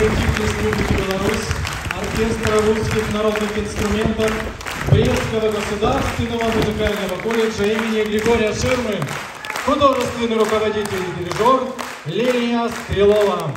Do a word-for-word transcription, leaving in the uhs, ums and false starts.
Великих Республики Беларусь, оркестра русских народных инструментов Брестского государственного музыкального колледжа имени Григория Ширмы, художественный руководитель и дирижер Лилия Стрелова.